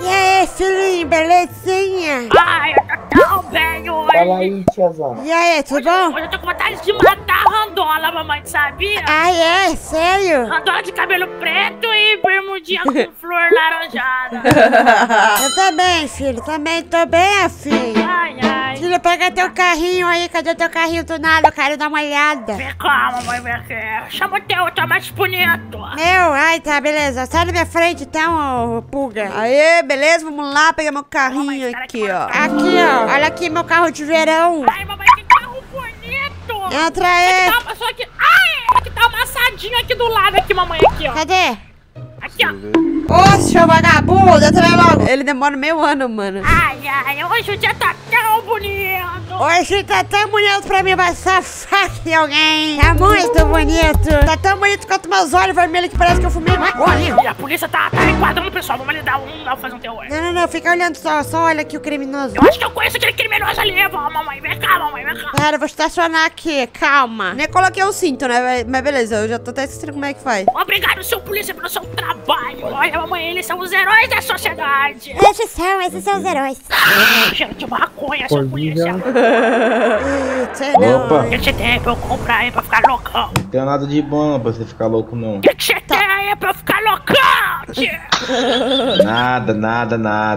E aí, filhinho, belezinha? Ai, eu tô tão bem hoje. Fala aí, tiazão. E aí, tudo bom? Hoje eu tô com vontade de matar a Randola, mamãe, sabia? Ai, é? Sério? Randola de cabelo preto e bermudinha com flor laranjada. Eu também, filho, também tô bem, filho. Ai, ai. Filho, pega teu carrinho aí, cadê teu carrinho do nada? Eu quero dar uma olhada. Vem cá, mamãe, vem cá. Chama o teu, tá mais bonito. Meu, ai, tá, beleza. Sai da minha frente, então, Pulga. Aê, beleza? Vamos lá, pegar meu carrinho, mamãe, aqui, ó. Aqui, ó. Olha aqui, meu carro de verão. Ai, mamãe, que carro bonito. Entra aí. Só que ai, que tá amassadinho aqui do lado, aqui, mamãe, aqui, ó. Cadê? Aqui, ó. Ô, seu vagabundo, entra aí logo. Ele demora meio ano, mano. Ai, ai, hoje o dia tá tão bonito. Hoje tá tão bonito pra mim passar faca em alguém. Tá muito bonito. Tá tão bonito quanto meus olhos vermelhos que parece que eu fumei. Olha, a polícia tá enquadrando o pessoal. Vamos lhe dar um, fazer um terror. Não, não, não, fica olhando só olha aqui o criminoso. Eu acho que eu conheço aquele criminoso ali. Vamos, mamãe, vem cá, mamãe, vem cá. Pera, eu vou estacionar aqui, calma. Nem coloquei o cinto, né, mas beleza, eu já tô até esquecendo como é que faz. Obrigado, seu polícia, pelo seu trabalho. Olha, mamãe, eles são os heróis da sociedade. Esses são os heróis. Cheiro de maconha, seu polícia. Opa. O que você tem pra eu comprar aí pra ficar loucão? Não tem nada de bom pra você ficar louco, não. O que você tem aí pra eu ficar loucão, tia? Nada.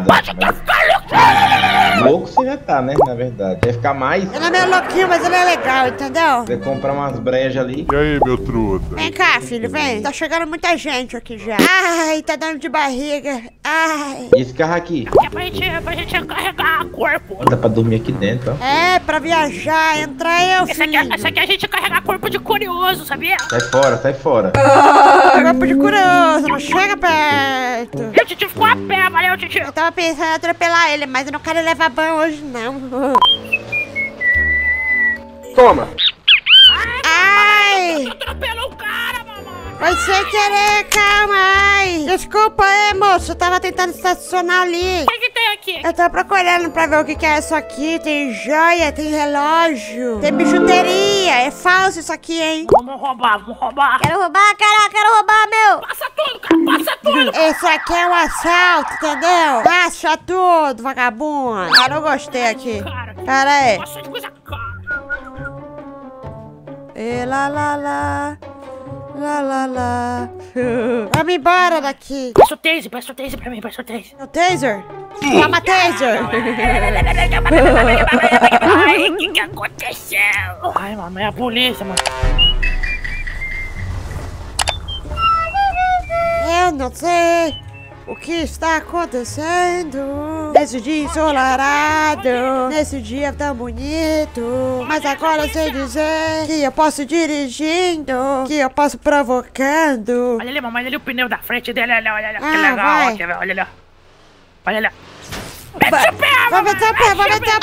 Pode ficar loucão. Louco você já tá, né, na verdade. Quer ficar mais? Ele é meio louquinho, mas ele é legal, entendeu? Você comprar umas brejas ali. E aí, meu truta? Vem cá, filho, vem. Tá chegando muita gente aqui já. Ai, tá dando de barriga. Ai. E esse carro aqui? É pra gente carregar o corpo. Dá pra dormir aqui dentro, ó. É, pra viajar, entrar eu, filho. Essa aqui é a gente carregar corpo de curioso, sabia? Sai fora. Corpo de curioso, não chega perto. E o Titi ficou a pé, valeu, Titi. Eu tava pensando em atropelar ele, mas eu não quero levar banho hoje, não. Toma. Ai. Você atropelou o cara, mamãe. Foi sem querer, calma, ai. Desculpa aí, moço, eu tava tentando estacionar ali. Aqui. Eu tô procurando pra ver o que é isso aqui. Tem joia, tem relógio, tem bijuteria. É falso isso aqui, hein? Vamos roubar. Quero roubar, meu. Passa tudo, cara. Isso aqui é um assalto, entendeu? Passa tudo, vagabundo. Cara, eu gostei aqui. Pera aí. E lá. Vamos embora daqui. Passa o taser pra mim, passa o taser. O taser? Toma, taser. Ai, o que aconteceu? Ai, mamãe, é a polícia, mano. Eu não sei o que está acontecendo nesse dia ensolarado, nesse dia tão bonito. Mas agora eu sei dizer que eu posso dirigindo, que eu posso provocando. Olha ali, mamãe, olha ali o pneu da frente dele, olha. Que legal, aqui, olha lá. Vou meter o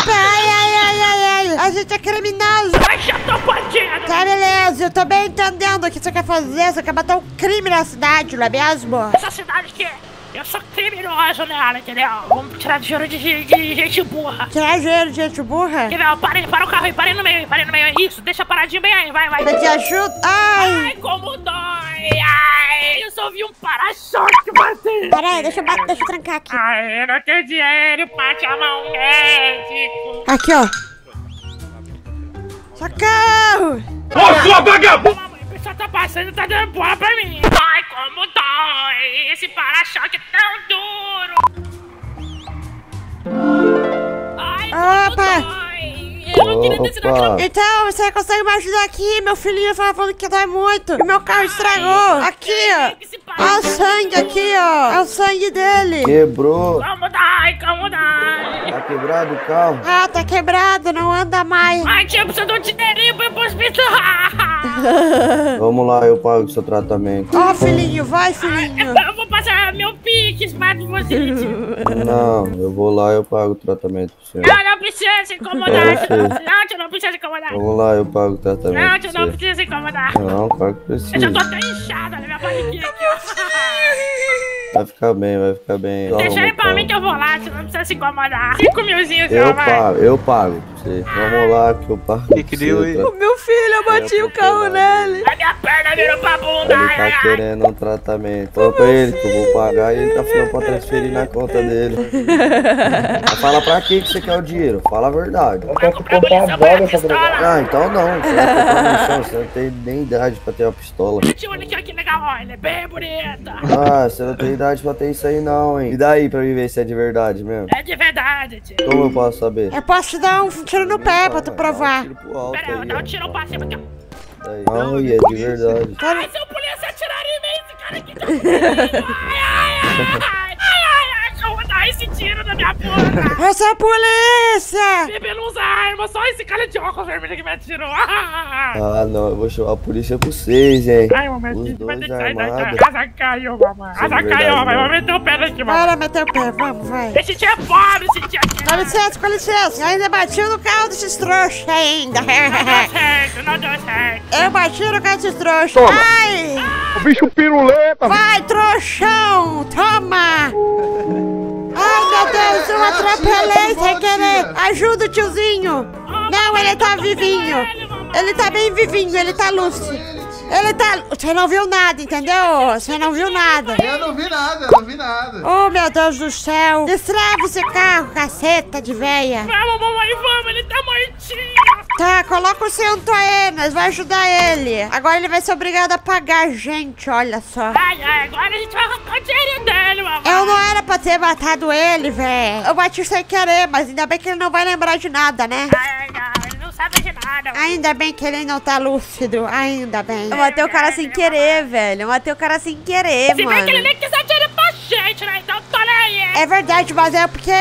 pé. Ai. A gente é criminoso. Tá, beleza, eu tô bem entendendo o que você quer fazer. Você quer matar um crime na cidade, não é mesmo? Essa cidade que eu sou criminoso nela, entendeu? Vamos tirar dinheiro de gente burra. Tirar dinheiro de gente burra? Entendeu? Para o carro aí, parei no meio. Isso, deixa paradinho bem aí, vai. Eu te ajudo. Ai, como dói. Ai, eu só vi um para-choque bater. Pera aí, deixa eu trancar aqui. Ai, eu não tenho dinheiro pra te amar um médico. Aqui, ó. Socorro! Ô, sua vagabunda! Tá passando, tá dando bola pra mim. Ai, como dói! Esse para-choque é tão duro! Ai, opa! Como dói! Eu não queria ter sido aquela... Então, você consegue me ajudar aqui? Meu filhinho tava falando que dói muito. O meu carro estragou. Aqui, ó. Olha o sangue aqui, ó. É o sangue dele. Quebrou. Como dói! Tá quebrado o carro? Ah, tá quebrado, não anda mais. Ai, tia, eu preciso de um dinheirinho pra ir pro hospital. Vamos lá, eu pago o seu tratamento. Ó, filhinho, vai, filhinho. Eu vou passar meu pix, mato você. Não, eu vou lá, eu pago o tratamento pro senhor. Não precisa se incomodar. Não precisa se incomodar. Vamos lá, eu pago o tratamento. Não precisa se incomodar. Não, claro que precisa. Eu já tô até inchada na minha barriguinha aqui, ó. Vai ficar bem. Deixa ele pra mim que eu vou lá, você não precisa se incomodar. 5 milzinhos, eu pago. você. Vamos lá que eu parto. Que deu aí? O meu filho, eu bati o carro nele. A minha perna virou pra bunda. Ele tá querendo um tratamento. Fala pra ele que eu vou pagar e ele tá falando pra transferir na conta dele. Fala pra quê que você quer o dinheiro? Fala a verdade. Eu posso comprar uma bola pra drogar. Ah, então não. Você vai comprar no chão, você não tem nem idade pra ter uma pistola. Ela é bem bonita. Ah, você não tem idade pra ter isso aí não, hein. E daí pra mim ver se é de verdade mesmo? É de verdade, tio. Como eu posso saber? Eu posso te dar um tiro no pé pra tu provar. Pera, eu dou um tiro pra cima aqui. Não, e é de verdade. Ai, se o polícia atirar em mim, esse cara aqui tá comigo. Ai, eu vou dar esse tiro na minha porra. Essa é a polícia. Bebê não usa arma, só esse cara de óculos vermelho que me atirou. Ah, não, eu vou chamar a polícia pra vocês, hein. Ai, mamãe, os dois armados. Asa caiu, mamãe. Asa caiu, mamãe. Vai meter o pé daqui, mamãe. Bora meter o pé, vamos, vai. Esse dia é pobre, esse dia é... Com licença, com licença. Eu ainda bati no carro desses trouxas ainda. Não deu certo, não deu certo. Eu bati no carro desses trouxas. Toma. Ai. O bicho piruleta. Vai, trouxão, toma. Ai, meu Deus, eu atrapalhei sem querer. Ajuda o tiozinho. Não, ele tá vivinho. Ele tá bem vivinho, ele tá lúcido. Ele tá... Você não viu nada, entendeu? Você não viu nada. Eu não vi nada, eu não vi nada. Oh, meu Deus do céu. Destrava esse carro, caceta de véia. Vamos, mamãe, vamos. Ele tá mortinho. Tá, coloca o cinto aí, nós vai ajudar ele. Agora ele vai ser obrigado a pagar a gente, olha só. Ai, agora a gente vai arrancar o dinheiro dele, mamãe. Eu não era pra ter matado ele, velho. Eu bati sem querer, mas ainda bem que ele não vai lembrar de nada, né? Ai, ele não sabe de nada. Ainda bem que ele não tá lúcido, ainda bem. Eu matei o cara sem querer, velho. Eu matei o cara sem querer, mano. Se bem que ele nem quis atirar pra gente, né? Então tô aí. É verdade, mas é porque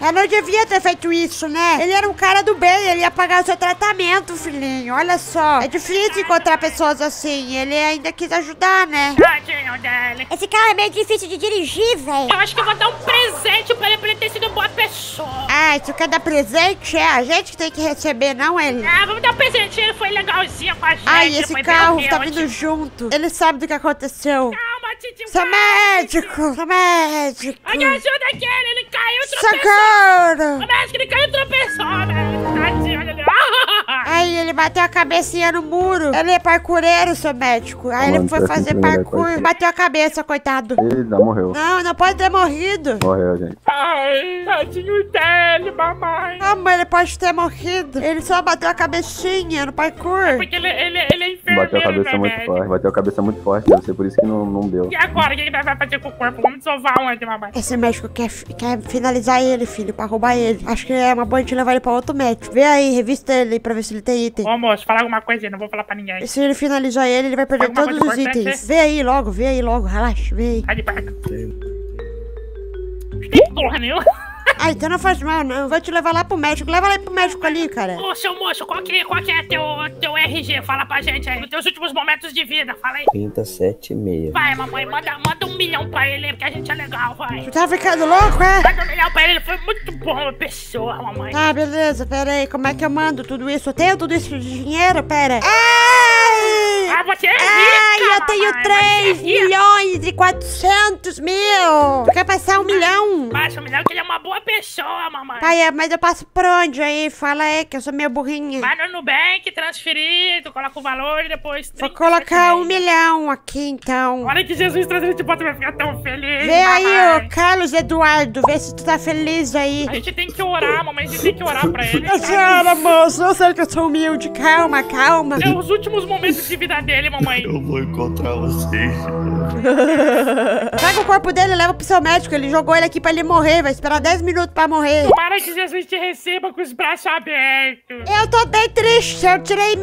eu não devia ter feito isso, né? Ele era um cara do bem, ele ia pagar o seu tratamento, filhinho. Olha só, é difícil encontrar pessoas assim. Ele ainda quis ajudar, né? Tadinho dele. Esse carro é meio difícil de dirigir, velho. Eu acho que eu vou dar um presente pra ele ter sido boa pessoa. Ah, se tu quer dar presente? É a gente que tem que receber, não ele. Ah, vamos dar um presentinho, ele foi legalzinho com a gente. Ai, esse carro tá vindo junto. Ele sabe do que aconteceu. Calma, Titi. Você é médico, você é médico. Olha, ajuda aqui, ele caiu, tropeçou. O médico, ele caiu e tropeçou, velho. Tadinho, olha ali. Aí, ele bateu a cabecinha no muro. Ele é parkoureiro, seu médico. Aí, ele foi fazer parkour. Bateu a cabeça, coitado. Ele não morreu. Não, não pode ter morrido. Morreu, gente. Ai, tadinho dele, mamãe. Ah, mas ele pode ter morrido. Ele só bateu a cabecinha no parkour. É porque ele é enfermeiro, bateu a cabeça muito forte. Bateu a cabeça muito forte. Deve ser por isso que não deu. E agora, o que ele vai fazer com o corpo? Vamos desovar onde, mamãe? Esse médico quer finalizar ele, filho, pra roubar ele. Acho que é uma boa gente levar ele pra outro médico. Vê aí, revista ele pra ver se ele tem item. Ô, moço, fala alguma coisa aí, não vou falar pra ninguém. Se ele finalizar ele, ele vai perder alguma todos os itens. Vê aí logo, relaxa, vê aí. Ai, de barco. Tem porra nenhuma. Ah, então não faz mal, não. Vou te levar lá pro médico. Leva lá pro médico ali, cara. Ô, seu moço, qual que é teu RG? Fala pra gente aí. Nos teus últimos momentos de vida, fala aí. 37,5. Vai, mamãe, manda 1 milhão pra ele, porque a gente é legal, vai. Tu tá ficando louco, é? Manda 1 milhão pra ele, foi muito bom a pessoa, mamãe. Ah, beleza, pera aí. Como é que eu mando tudo isso? Eu tenho tudo isso de dinheiro? Pera. Ai! Ah, você é rica, ai, eu tenho mamãe, 3.400.000. Tu quer passar 1 milhão? Passa 1 milhão, que ele é uma boa pessoa, mamãe. Tá, mas eu passo por onde aí? Fala aí, que eu sou meio burrinha. Vai no Nubank, transferir, tu coloca o valor e depois... Vou colocar 1 milhão aqui, então. Olha que Jesus traz ele de volta, vai ficar tão feliz. Vê aí, ô Carlos Eduardo, vê se tu tá feliz aí. A gente tem que orar, mamãe, a gente tem que orar pra ele. Senhora, moço, eu sei que eu sou humilde, calma, calma. É os últimos momentos de vida dele, mamãe. Eu vou encontrar vocês. Pega o corpo dele e leva pro seu médico, ele jogou ele aqui pra ele morrer, vai esperar 10 minutos. Pra morrer. Tomara que Jesus te receba com os braços abertos. Eu tô bem triste. Eu tirei 1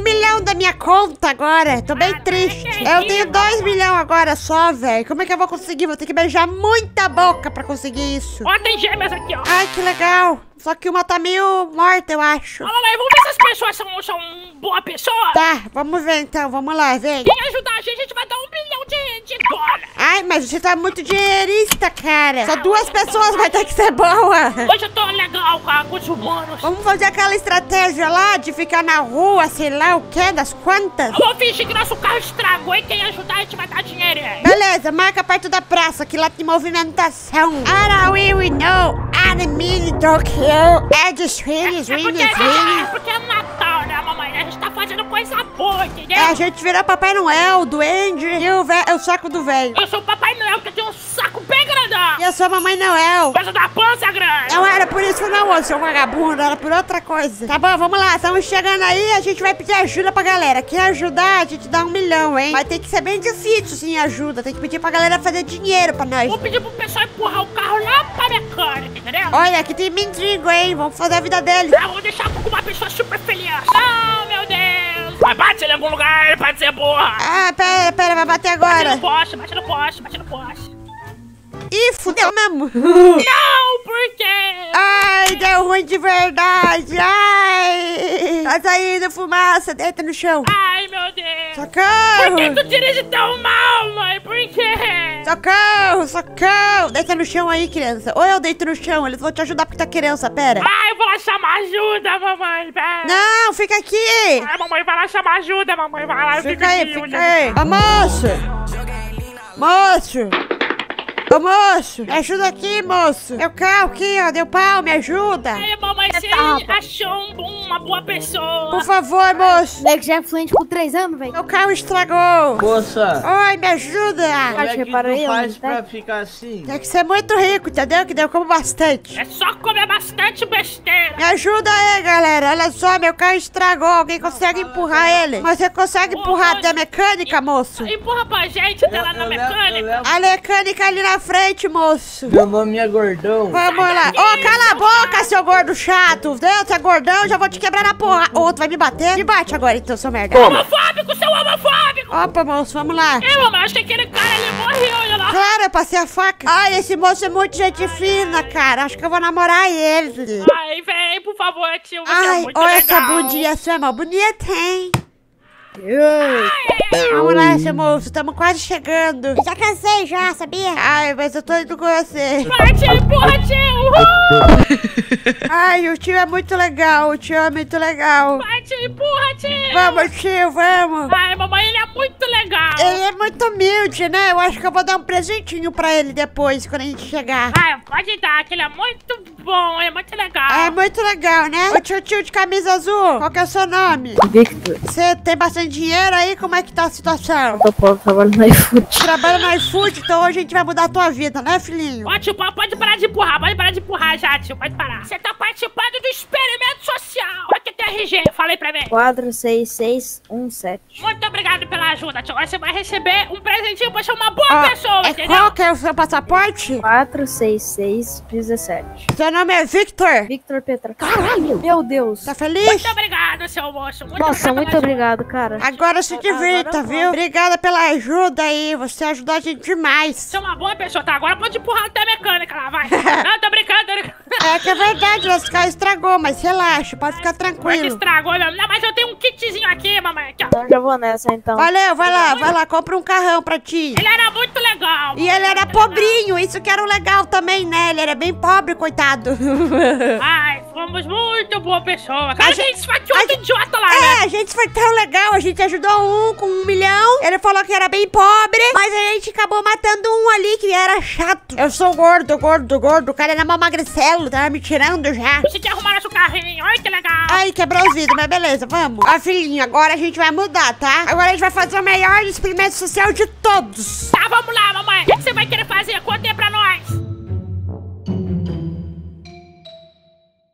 milhão da minha conta agora. Tô bem triste. Eu tenho 2 milhões agora só, velho. Como é que eu vou conseguir? Vou ter que beijar muita boca pra conseguir isso. Ó, tem gêmeas aqui, ó. Ai, que legal. Só que uma tá meio morta, eu acho. Olha lá, vamos ver se as pessoas são boa pessoa. Tá, vamos ver então. Vamos lá, vem. Quem ajudar a gente vai dar 1 milhão de dólares. Ai, mas mas você tá muito dinheirista, cara. Só duas pessoas vai ter que ser boa. Hoje eu tô legal com alguns humanos. Vamos fazer aquela estratégia lá de ficar na rua, sei lá o que, das quantas. Vou fingir que nosso carro estragou e quem ajudar a gente vai dar dinheiro. Beleza, marca perto da praça, que lá tem movimentação. Arauí, não. Anime, Tokyo. É de filhos, porque é Natal, né, mamãe? A gente tá fazendo coisa boa, entendeu? É, a gente virou Papai Noel, Duende e o saco do velho. Eu sou o Papai Noel, que eu tenho um saco bem grandão. E eu sou a Mamãe Noel. Coisa da pança grande. Não era por isso não, ô, seu vagabundo. Era por outra coisa. Tá bom, vamos lá. Estamos chegando aí, a gente vai pedir ajuda pra galera. Quem ajudar, a gente dá 1 milhão, hein? Mas tem que ser bem difícil, sim, ajuda. Tem que pedir pra galera fazer dinheiro pra nós. Vou pedir pro pessoal empurrar o carro lá pra mecânica, entendeu? Olha, aqui tem mendigo, hein? Vamos fazer a vida dele. Eu vou deixar com uma pessoa super feliz. Oh, meu Deus. Vai bater em algum lugar, pode ser boa. Ah, pera, vai bater agora. Bate no poste. Ih, fudeu mesmo. Não, por quê? Ai, deu ruim de verdade. Ai, tá saindo fumaça, deita no chão. Ai, meu Deus. Socorro. Por que tu dirige tão mal, mãe? Por quê? Socorro. Deita no chão aí, criança. Ou eu deito no chão, eles vão te ajudar porque tá criança, pera. Ai, eu vou lá chamar ajuda, mamãe, pera. Não, fica aqui. Ai, mamãe, vai lá chamar ajuda, mamãe, vai lá. Fica aí. Ô, moço. Ô, moço, me ajuda aqui, moço. Meu carro aqui, ó, deu pau, me ajuda. Ai, mamãe, você achou uma boa pessoa. Por favor, moço. Moleque já é fluente com 3 anos, velho. Meu carro estragou. Moça. Oi, me ajuda. Como é que tu faz pra ficar assim? Tem que ser muito rico, entendeu? Que daí eu como bastante. É só comer bastante besteira. Me ajuda aí, galera. Olha só, meu carro estragou. Alguém consegue empurrar ele? Mas você consegue empurrar até a mecânica, moço? Empurra pra gente até lá na mecânica. A mecânica ali na frente, moço. Meu nome é Gordão. Vamos lá. Ô, cala a boca, seu gordo chato. Deus, é gordão, já vou te quebrar na porra. Outro vai me bater. Me bate agora, então, seu merda. Homofóbico, seu homofóbico. Opa, moço, vamos lá. É, mamãe, acho que aquele cara, ele morreu, olha lá. Claro, eu passei a faca. Ai, esse moço é muito gente fina, cara. Acho que eu vou namorar ele. Ai, vem, por favor, tio. Você é muito legal. Olha essa bundinha sua, mó bonita, hein? Vamos lá, seu moço, estamos quase chegando. Já cansei já, sabia? Ai, mas eu tô indo com você. Vai, tio, porra, tio. Ai, o tio é muito legal, Vai, tio, empurra, tio. Vamos, tio, vamos. Ai, mamãe, ele é muito legal. Ele é muito humilde, né? Eu acho que eu vou dar um presentinho pra ele depois, quando a gente chegar. Ai, pode dar, que ele é muito bom, ele é muito legal. É muito legal, né? O tio de camisa azul, qual que é o seu nome? Victor. Você tem bastante dinheiro aí, como é que tá a situação? Tô pobre, trabalho no iFood. Trabalho no iFood, então hoje a gente vai mudar a tua vida, né, filhinho? Ó, tio, pode parar de empurrar já, tio, pode parar. Você tá participando do experimento social. Olha que tem RG, falei pra mim. 46617. Muito obrigado pela ajuda, tio. Agora você vai receber um presentinho pra ser uma boa pessoa, entendeu? Qual que é o seu passaporte? 46617. Seu nome é Victor? Victor Petra. Caralho, meu Deus. Tá feliz? Muito obrigado, seu moço. Nossa, muito obrigado, cara. Agora se divirta, viu? Obrigada pela ajuda aí, você ajudou a gente demais. Você é uma boa pessoa, tá? Agora pode empurrar até a mecânica lá, vai. Não, tô brincando. É que é verdade, nosso carro estragou, mas relaxa, pode ficar tranquilo. Mas estragou, não, mas eu tenho um kitzinho aqui, mamãe. Aqui, ó. Eu já vou nessa, então. Valeu, vai lá, compra um carrão pra ti. Ele era muito legal. E ele era pobrinho, isso que era o legal também, né? Ele era bem pobre, coitado. Ai, fomos muito boa pessoa. Cara, a gente esfaqueou outro idiota lá, né? É, a gente foi tão legal, a gente ajudou um com 1 milhão. Ele falou que era bem pobre, mas a gente acabou matando um ali que era chato. Eu sou gordo. O cara era mal magricelo, tava me tirando já. Você quer arrumar nosso carrinho? Ai, que legal. Ai, quebrou os vidros, mas beleza, vamos. Ó, filhinho, agora a gente vai mudar, tá? Agora a gente vai fazer o melhor experimento social de todos. Tá, vamos lá, mamãe. O que você vai querer fazer? Conta aí pra nós.